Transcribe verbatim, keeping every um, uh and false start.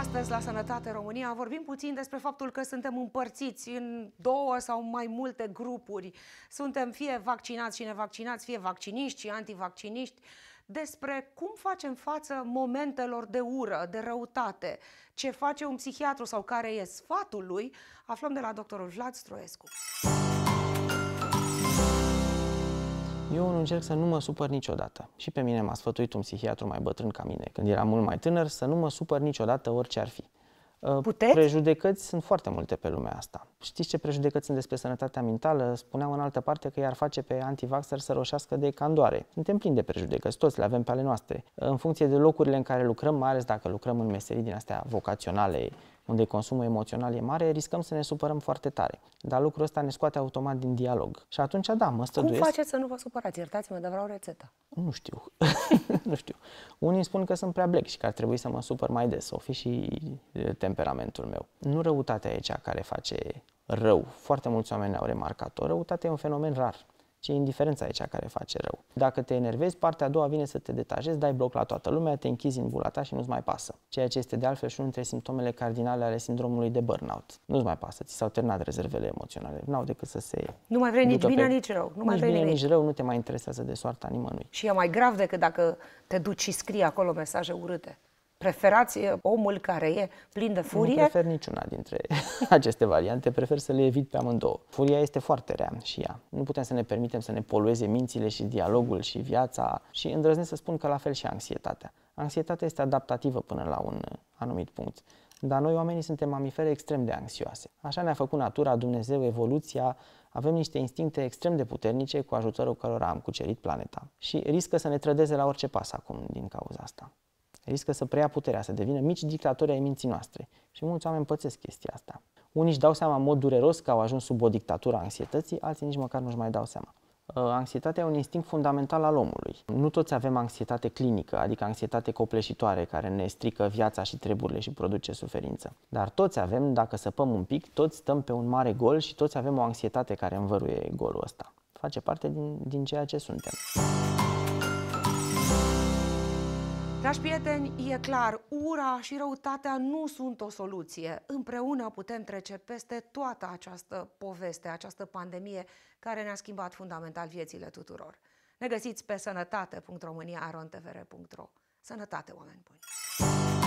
Astăzi, la Sănătate România, vorbim puțin despre faptul că suntem împărțiți în două sau mai multe grupuri. Suntem fie vaccinați și nevaccinați, fie vacciniști și antivacciniști. Despre cum facem față momentelor de ură, de răutate, ce face un psihiatru sau care e sfatul lui, aflăm de la doctorul Vlad Stroescu. Eu nu încerc să nu mă supăr niciodată. Și pe mine m-a sfătuit un psihiatru mai bătrân ca mine, când eram mult mai tânăr, să nu mă supăr niciodată orice ar fi. Puteți? Prejudecăți sunt foarte multe pe lumea asta. Știți ce prejudecăți sunt despre sănătatea mentală? Spuneam în altă parte că i-ar face pe antivaxxeri să roșească de candoare. Suntem plini de prejudecăți, toți le avem pe ale noastre. În funcție de locurile în care lucrăm, mai ales dacă lucrăm în meserii din astea vocaționale, unde consumul emoțional e mare, riscăm să ne supărăm foarte tare. Dar lucrul ăsta ne scoate automat din dialog. Și atunci, da, mă stăduiesc. Cum faceți să nu vă supărați? Iertați-mă, dar vreau o rețetă. Nu știu. Nu știu. Unii spun că sunt prea blec și că ar trebui să mă supăr mai des. O fi și temperamentul meu. Nu răutatea e cea care face rău. Foarte mulți oameni au remarcat-o. Răutatea e un fenomen rar. Și indiferența e cea care face rău. Dacă te enervezi, partea a doua vine să te detajezi, dai bloc la toată lumea, te închizi în bula ta și nu-ți mai pasă. Ceea ce este de altfel și unul dintre simptomele cardinale ale sindromului de burnout. Nu-ți mai pasă, ți s-au terminat rezervele emoționale, n-au decât să se... Nu mai vrei nici bine, pe... nici rău. Nu mai nici vrei bine, nici rău, nu te mai interesează de soarta nimănui. Și e mai grav decât dacă te duci și scrii acolo mesaje urâte. Preferați omul care e plin de furie? Nu prefer niciuna dintre aceste variante, prefer să le evit pe amândouă. Furia este foarte rea și ea. Nu putem să ne permitem să ne polueze mințile și dialogul și viața și îndrăznesc să spun că la fel și anxietatea. Anxietatea este adaptativă până la un anumit punct. Dar noi oamenii suntem mamifere extrem de anxioase. Așa ne-a făcut natura, Dumnezeu, evoluția. Avem niște instincte extrem de puternice cu ajutorul cărora am cucerit planeta. Și riscă să ne trădeze la orice pas acum din cauza asta. Riscă să preia puterea, să devină mici dictatori ai minții noastre. Și mulți oameni pățesc chestia asta. Unii își dau seama în mod dureros că au ajuns sub o dictatură a anxietății, alții nici măcar nu-și mai dau seama. Anxietatea e un instinct fundamental al omului. Nu toți avem anxietate clinică, adică anxietate copleșitoare care ne strică viața și treburile și produce suferință. Dar toți avem, dacă săpăm un pic, toți stăm pe un mare gol și toți avem o anxietate care învăruie golul ăsta. Face parte din, din ceea ce suntem. Dragi prieteni, e clar, ura și răutatea nu sunt o soluție. Împreună putem trece peste toată această poveste, această pandemie care ne-a schimbat fundamental viețile tuturor. Ne găsiți pe sănătate punct românia punct ro n t v r punct ro. Sănătate, oameni buni!